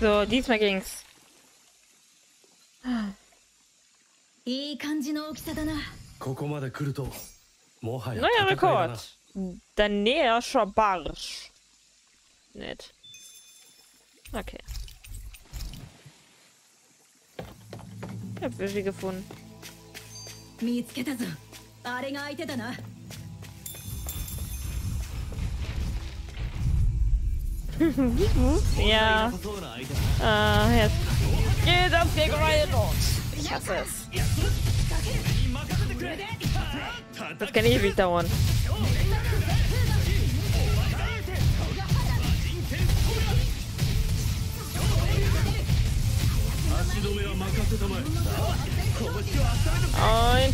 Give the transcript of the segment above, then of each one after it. So, diesmal ging's. Neuer Rekord. Danaischer Barsch. Nett. Okay. Ich hab Wischi gefunden. Ja. Jetzt geht auf die Greifer. Ich hasse es. Das kann ewig dauern. Ein.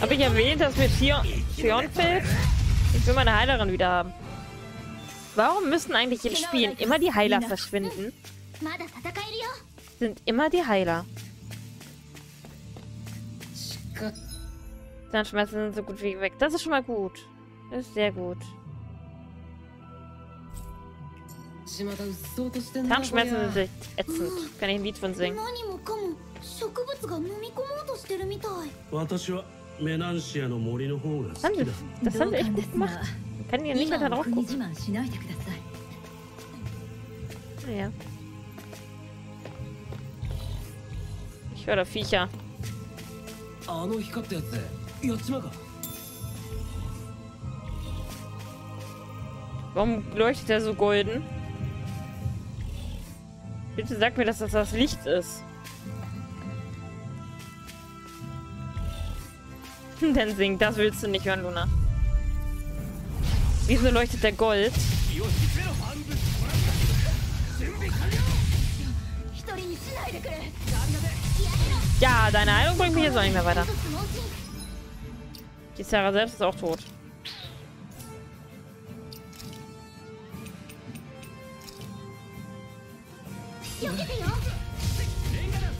Habe ich erwähnt, dass mir Shionne fehlt? Ich will meine Heilerin wieder haben. Warum müssen eigentlich in Spielen immer die Heiler verschwinden? Sind immer die Heiler. Dann schmeißen sie so gut wie weg. Das ist schon mal gut. Das ist sehr gut. Dann schmeißen sie sich ätzend. Kann ich ein Lied von singen. Das haben sie echt gut gemacht. Ich kann hier nicht mehr drauf gucken. Ja. Ich höre da Viecher. Warum leuchtet der so golden? Bitte sag mir, dass das das Licht ist. Dann sing, das willst du nicht hören, Luna. Wieso leuchtet der Gold? Ja, deine Heilung bringt mich jetzt auch nicht mehr weiter. Die Sarah selbst ist auch tot.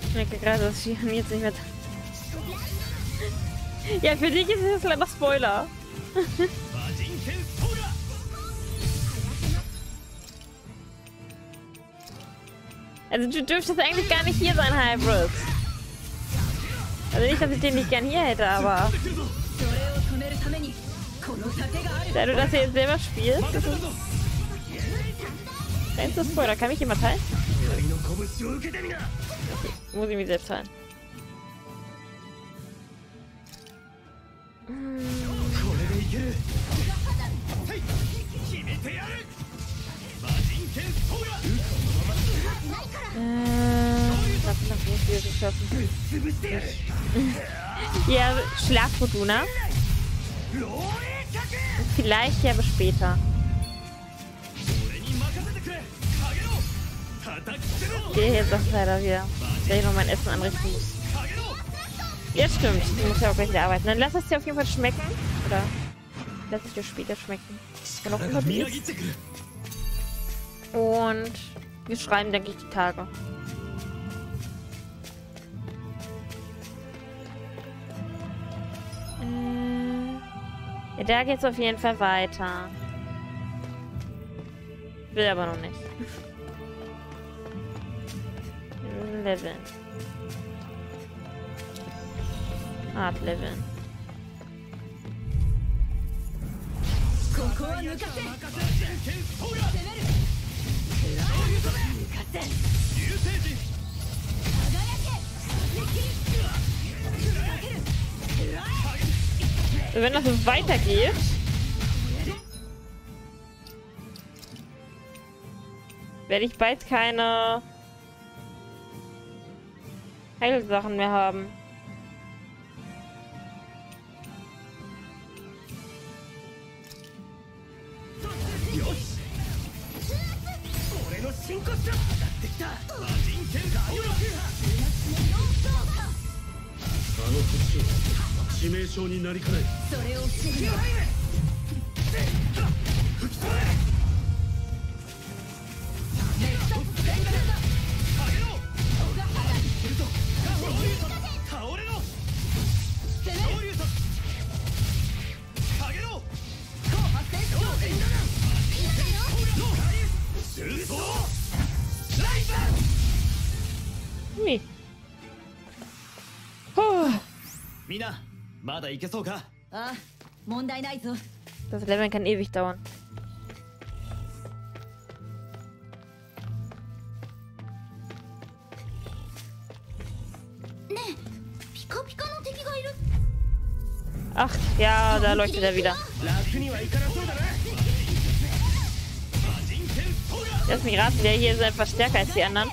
Ich merke gerade, dass sie jetzt nicht mehr... Ja, für dich ist es leider Spoiler. Also du dürftest eigentlich gar nicht hier sein, Hybrid. Also nicht, dass ich den nicht gern hier hätte, aber... Da du das hier jetzt selber spielst, ist es... Reinster Spoiler. Kann mich jemand teilen? Okay, muss ich mich selbst teilen. Ja, schlaf gut, Luna. Vielleicht ja bis später. Ich gehe jetzt auch leider wieder, dass ich noch mein Essen anrichten muss. Ja, stimmt. Ich muss ja auch gleich wieder arbeiten. Dann lass es dir auf jeden Fall schmecken. Oder lass es dir später schmecken. Wenn auch immer du isst. Und wir schreiben, denke ich, die Tage. Ja, da geht's auf jeden Fall weiter. Will aber noch nicht. Leveln. Hard leveln. Wenn das so weitergeht. Werde ich bald keine Heilsachen mehr haben. Das Leveln kann ewig dauern. Ach ja, da leuchtet er wieder. Lass mich raten, der hier ist einfach stärker als die anderen.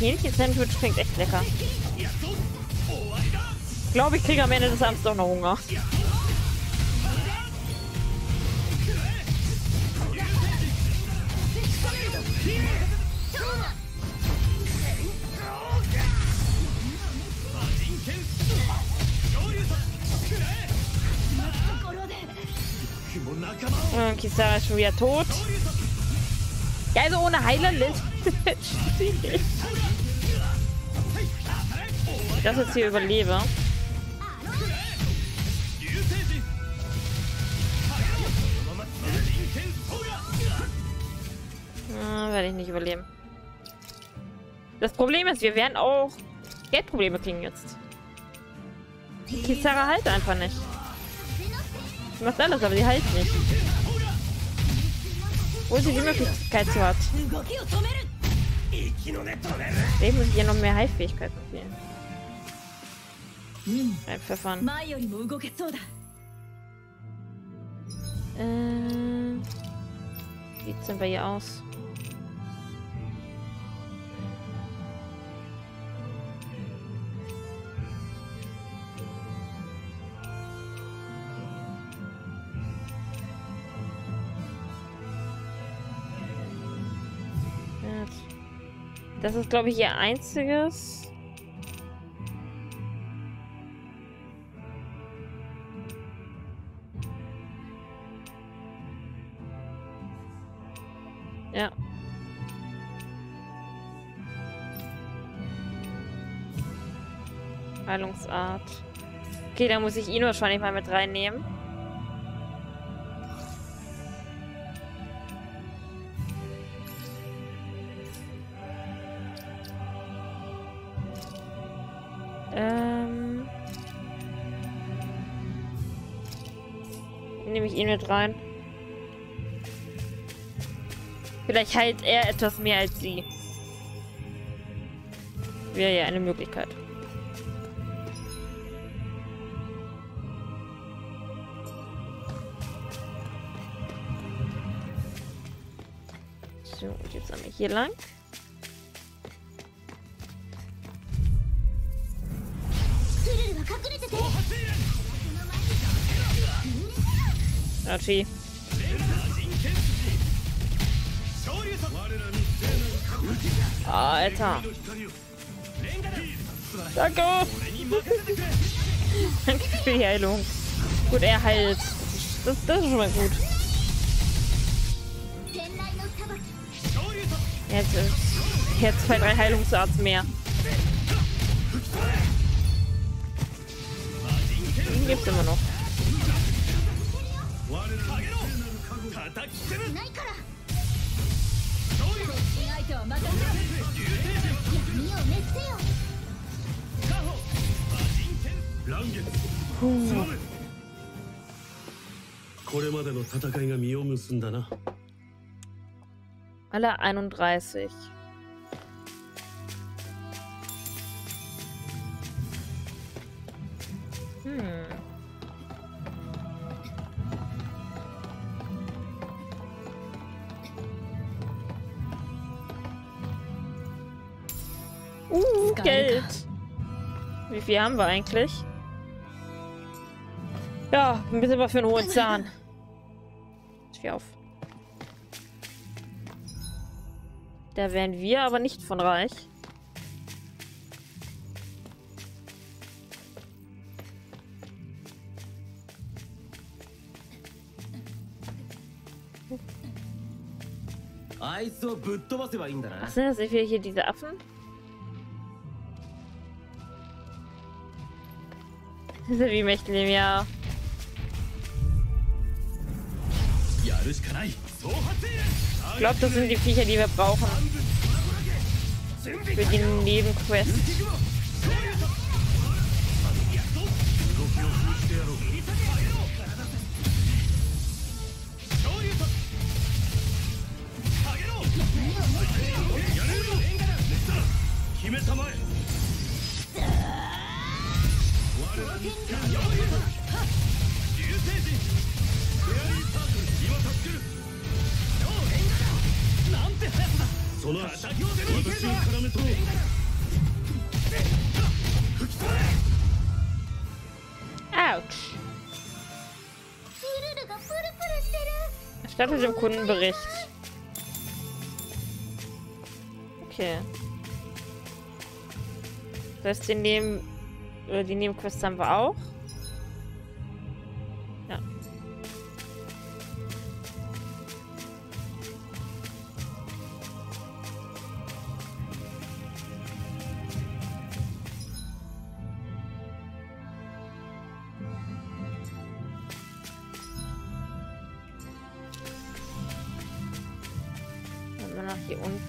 Hähnchen-Sandwich klingt echt lecker. Ich glaube, ich kriege am Ende des Abends doch noch Hunger. Kisara ist schon wieder tot. Ja, also ohne Heiler lässt schwierig. Dass ich jetzt hier überlebe. Werde ich nicht überleben. Das Problem ist, wir werden auch Geldprobleme kriegen jetzt. Kisara heilt einfach nicht. Sie macht alles, aber sie heilt nicht. Wo sie die Möglichkeit zu hat. Vielleicht muss ich ja noch mehr Heilfähigkeiten spielen. Einpfeffern. Wie sieht's denn bei ihr aus? Das ist, glaube ich, ihr einziges. Ja. Heilungsart. Okay, da muss ich ihn wahrscheinlich mal mit reinnehmen. Nehme ich ihn mit rein. Vielleicht heilt er etwas mehr als sie. Wäre ja eine Möglichkeit. So, und jetzt einmal hier lang. Archie. Alter. Danke. Danke für die Heilung. Gut, er heilt. Das ist schon mal gut. Jetzt 2, 3 Heilungsarzt mehr. Den gibt's immer noch. Alle 31. Geld. Wie viel haben wir eigentlich? Ja, ein bisschen was für einen hohen Zahn. Ich geh auf. Da wären wir aber nicht von reich. Ach, sind das nicht wieder hier diese Affen? Das ist ja wie Mächtling, ja. Ich glaube, das sind die Viecher, die wir brauchen. Für die Nebenquest. Autsch. Erstattet im Kundenbericht. Okay. Das heißt, die Nebenquests haben wir auch. Ja. Dann nach hier unten.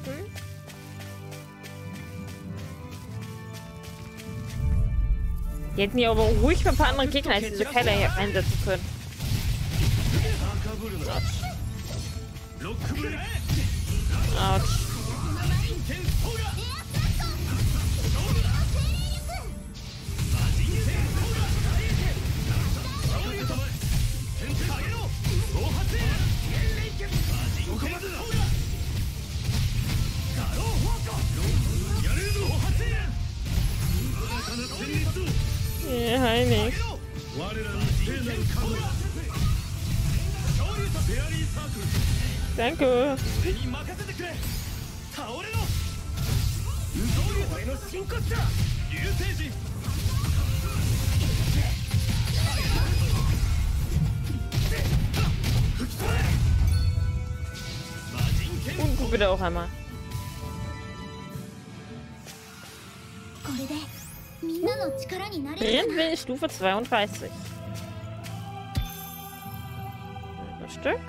Die hätten ja aber ruhig mal ein paar andere Gegner als diese Keller hier einsetzen können. Autsch. Heilig. Danke. Und gut, bitte auch einmal. Rindwild Stufe 32. Ein Stück.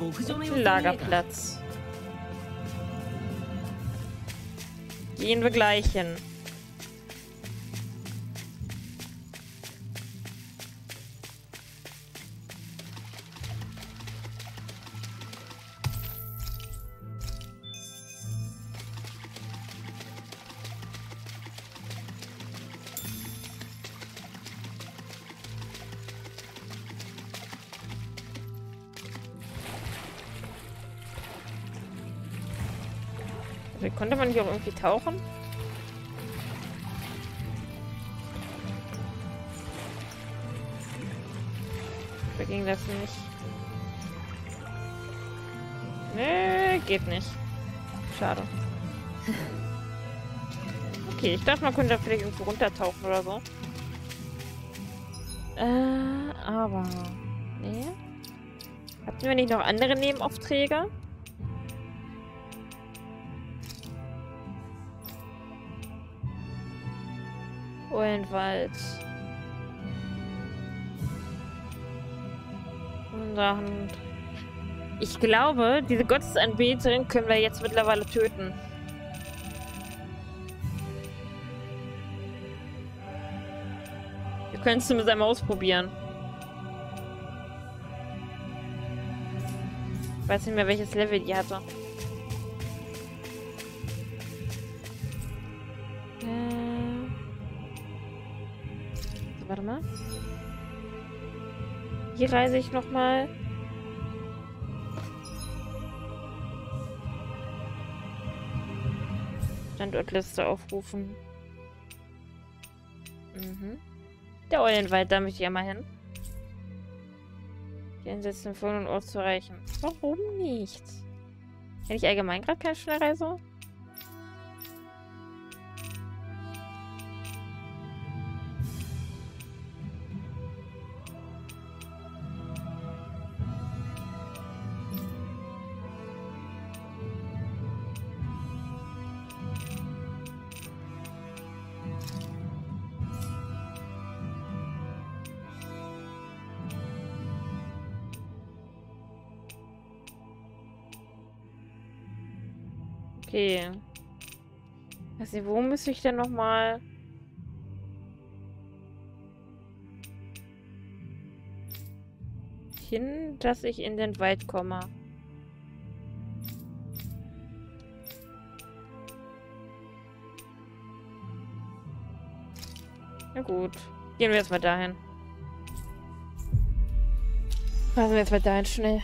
Und Lagerplatz. Gehen wir gleich hin. Konnte man hier auch irgendwie tauchen? Da ging das nicht. Nee, geht nicht. Schade. Okay, ich dachte, man könnte da vielleicht irgendwo runtertauchen oder so. Aber... Nee. Hatten wir nicht noch andere Nebenaufträge? Eulenwald. Und ich glaube, diese Gottesanbeterin können wir jetzt mittlerweile töten. Wir können es zumindest einmal ausprobieren. Ich weiß nicht mehr, welches Level die hatte. Warte mal. Hier reise ich nochmal. Standortliste aufrufen. Der Eulenwald, da möchte ich ja mal hin. Die Einsätze von und Ort zu erreichen. Warum nicht? Hätte ich allgemein gerade keine Schnellreise? Okay. Also, wo müsste ich denn nochmal? Hin, dass ich in den Wald komme. Na gut. Gehen wir jetzt mal dahin. Fahren wir jetzt mal dahin schnell.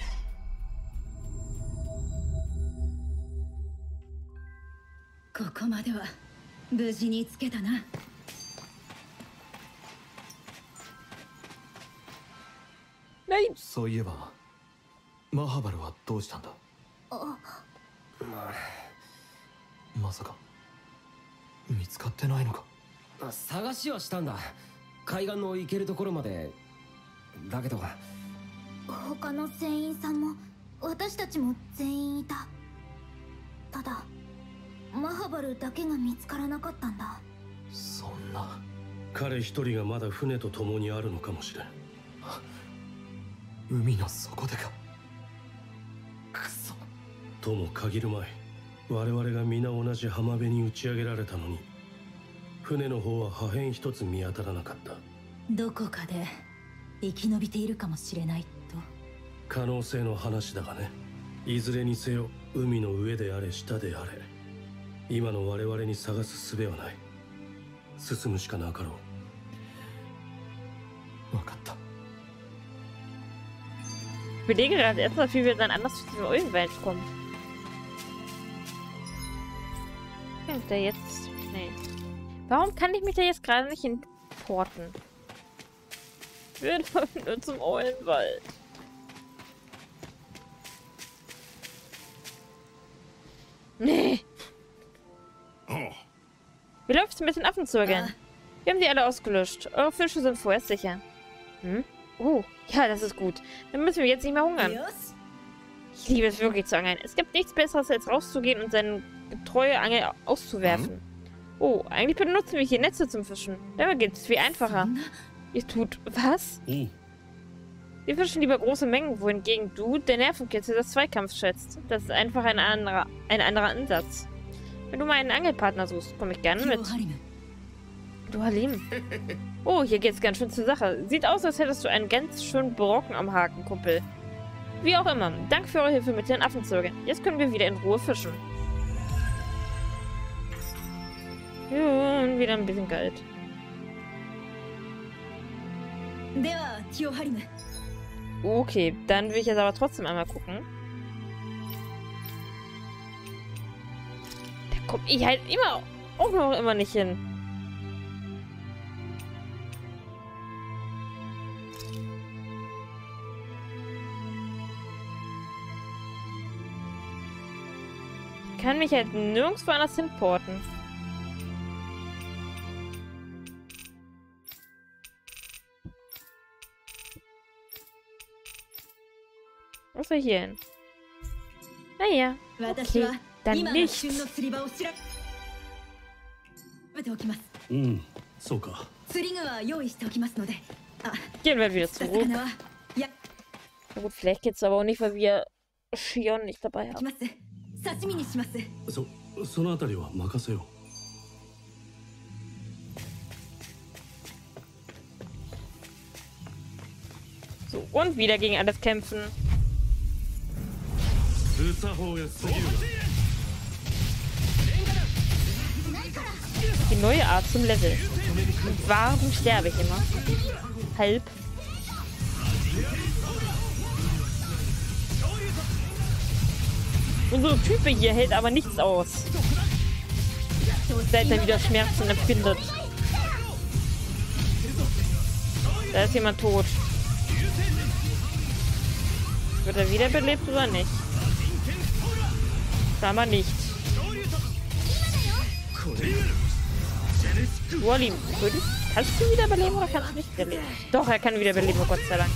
Nein! So, Eva. Mahabara war durchstand. Masaka. Mitsukatte nein. Sagashi wa shitanda. Kaigan no ikeru tokoro made. Dakedo. Hoka no senyin san mo, watashi tachi mo zenyin ita. Tada. マハバルだけが見つからなかったんだ。そんな。彼一人がまだ船と共にあるのかもしれん。海の底でか。くそ。とも限るまい。我々が皆同じ浜辺に打ち上げられたのに、船の方は破片一つ見当たらなかった。どこかで生き延びているかもしれないと。可能性の話だがね。いずれにせよ、海の上であれ下であれ。 今の我々に探す術はない。進むしかなかろう。わかった。Wir legen gerade erstmal, wie wir dann anders zu diesem Eulenwald kommen. Kommt der jetzt? Nee. Warum kann ich mich da jetzt gerade nicht importen? Wir laufen nur zum Eulenwald. Nee. Wie läuft's mit den Affenzügeln? Wir haben die alle ausgelöscht. Eure Fische sind vorerst sicher. Hm? Oh, ja, das ist gut. Dann müssen wir jetzt nicht mehr hungern. Ich liebe es wirklich zu angeln. Es gibt nichts Besseres, als rauszugehen und seine getreue Angel auszuwerfen. Oh, eigentlich benutzen wir hier Netze zum Fischen. Damit geht's viel einfacher. Ihr tut was? Wir fischen lieber große Mengen, wohingegen du der Nervenkitzel des Zweikampfs schätzt. Das ist einfach ein anderer Ansatz. Wenn du mal einen Angelpartner suchst, komme ich gerne mit. Du Halim. Oh, hier geht's ganz schön zur Sache. Sieht aus, als hättest du einen ganz schönen Brocken am Haken, Kumpel. Wie auch immer, danke für eure Hilfe mit den Affenzügeln. Jetzt können wir wieder in Ruhe fischen. Ja, und wieder ein bisschen kalt. Okay, dann will ich jetzt aber trotzdem einmal gucken. Komm, ich halt immer auch noch immer nicht hin. Ich kann mich halt nirgendwo anders hinporten. Was soll ich hier hin? Naja, okay. Dann nicht. Gehen wir wieder zurück. Na gut, vielleicht geht's aber auch nicht, weil wir Shionne nicht dabei haben. So, und wieder gegen alles kämpfen. Die neue Art zum Level. Und warum sterbe ich immer? Halb. Unsere Type hier hält aber nichts aus. Seit er wieder Schmerzen empfindet. Da ist jemand tot. Wird er wiederbelebt oder nicht? Sag mal nicht. Wallim, kannst du wiederbeleben oder kannst du nicht wiederbeleben? Doch, er kann wiederbeleben, oh Gott sei Dank.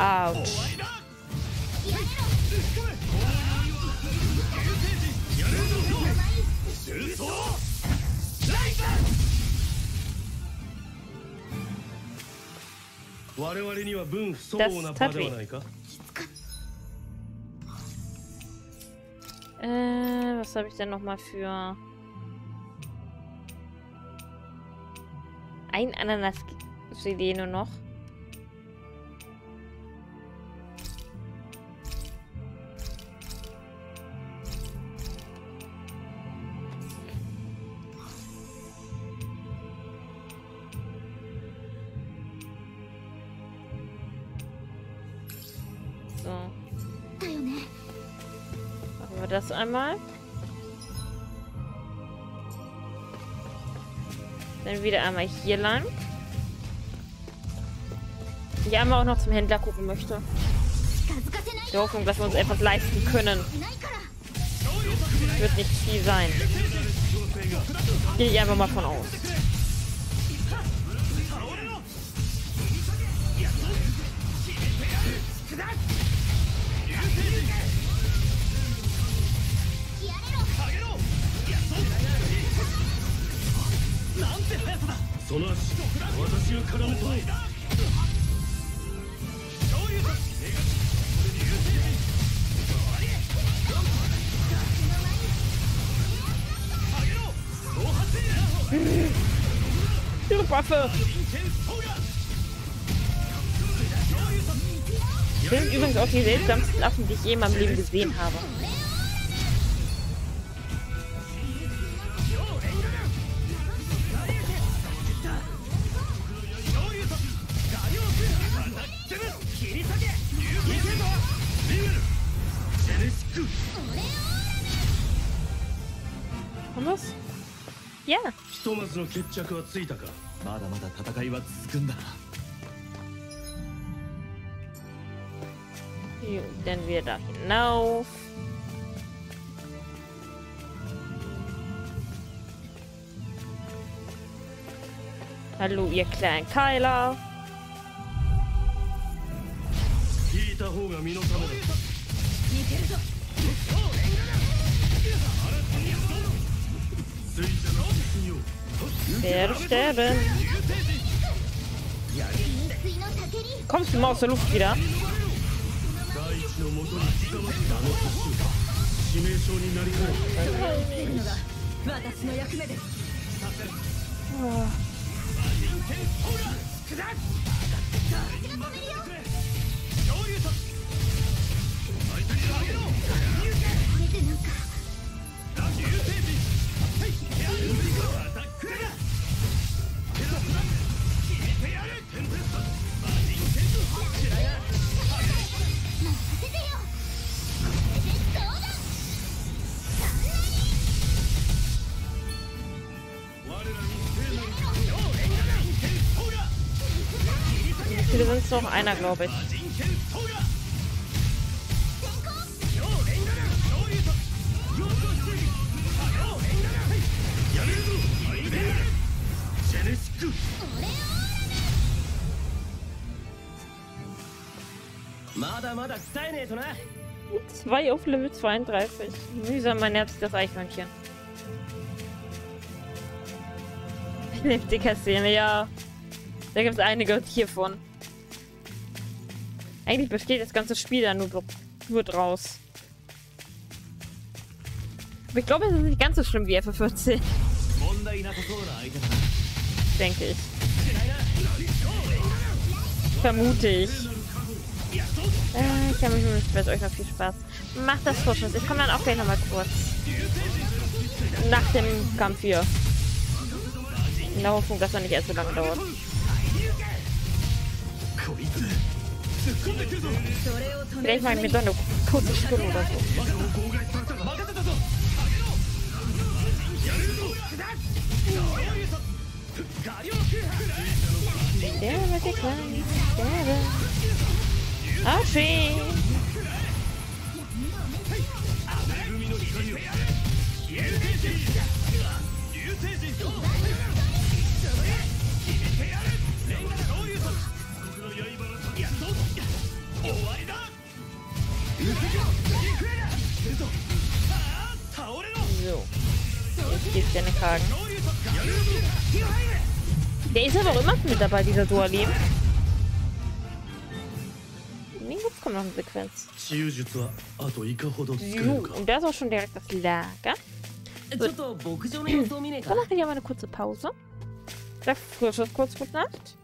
Autsch. Das tat weh. Was habe ich denn nochmal für... Ein Ananas CD nur noch. So. Machen wir das einmal. Dann wieder einmal hier lang. Die haben wir auch noch zum Händler gucken möchte. Die Hoffnung, dass wir uns etwas leisten können. Wird nicht viel sein. Gehe ich einfach mal von aus. Ihre Waffe! Das sind übrigens auch die seltsamsten Affen, die ich je in meinem Leben gesehen habe. Und was? Ja. Dann wieder da hinauf. Hallo, ihr kleinen Keiler. Werde sterben. Kommst du mal aus der Luft wieder? Oh. Viele sind es noch einer, glaube ich. Zwei auf Level 32. Mühsam, mein Herz, das Eichhörnchen. Lebendiger Szene, ja. Da gibt es einige hiervon. Eigentlich besteht das ganze Spiel da nur draus. Aber ich glaube, es ist nicht ganz so schlimm wie FF14. Denke ich. Vermute ich. Ich habe mich gewünscht, wird euch noch viel Spaß. Macht das Vorschuss. Ich komme dann auch gleich nochmal kurz. Nach dem Kampf hier. In der Hoffnung, dass er nicht erst so lange dauert. Vielleicht mal mit so einer kurzen Stunde oder so. Ah, schön! So. Jetzt geht's in den Haken. Der ist aber auch immer mit dabei, dieser Dualim. Jetzt kommt noch eine Sequenz. So, und da ist auch schon direkt das Lager. So. Dann machen wir aber eine kurze Pause. Sag früher schon kurz gute Nacht.